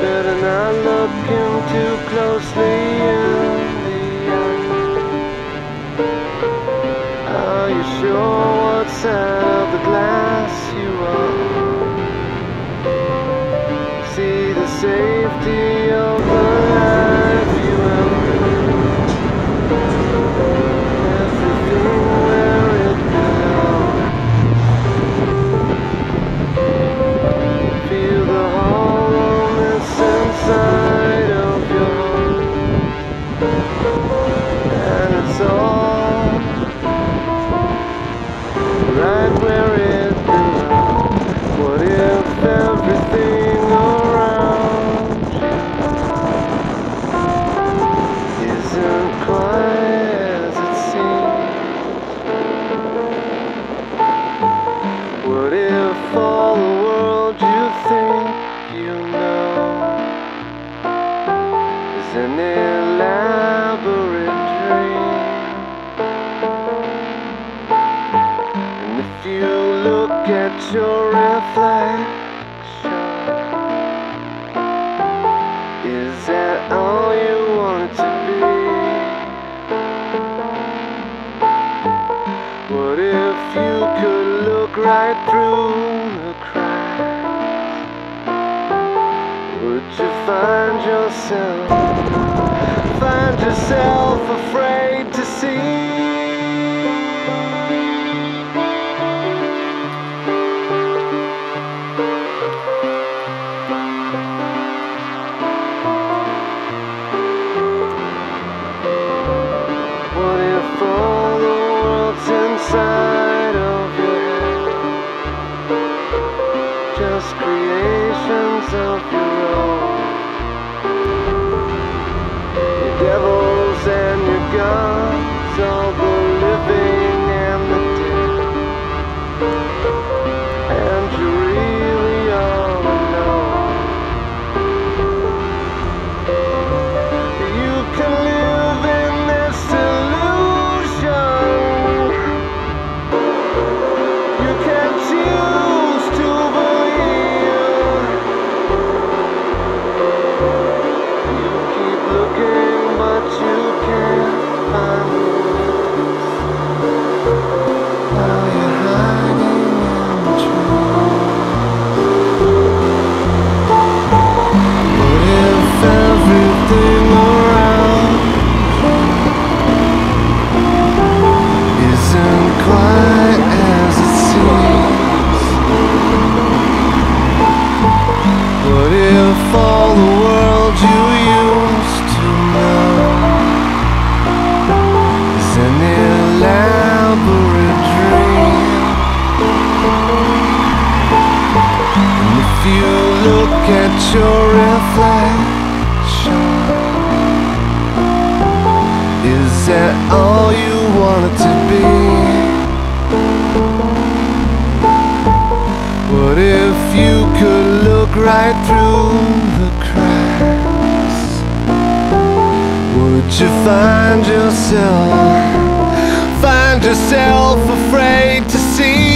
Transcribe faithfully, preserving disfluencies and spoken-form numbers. Better not look him too closely in the eye. Are you sure what side of the glass you are? See the safety of the life you have. At your reflection, is that all you want it to be? What if you could look right through the cracks? Would you find yourself, find yourself afraid to see? At your reflection, is that all you wanted to be? What if you could look right through the cracks? Would you find yourself, find yourself afraid to see?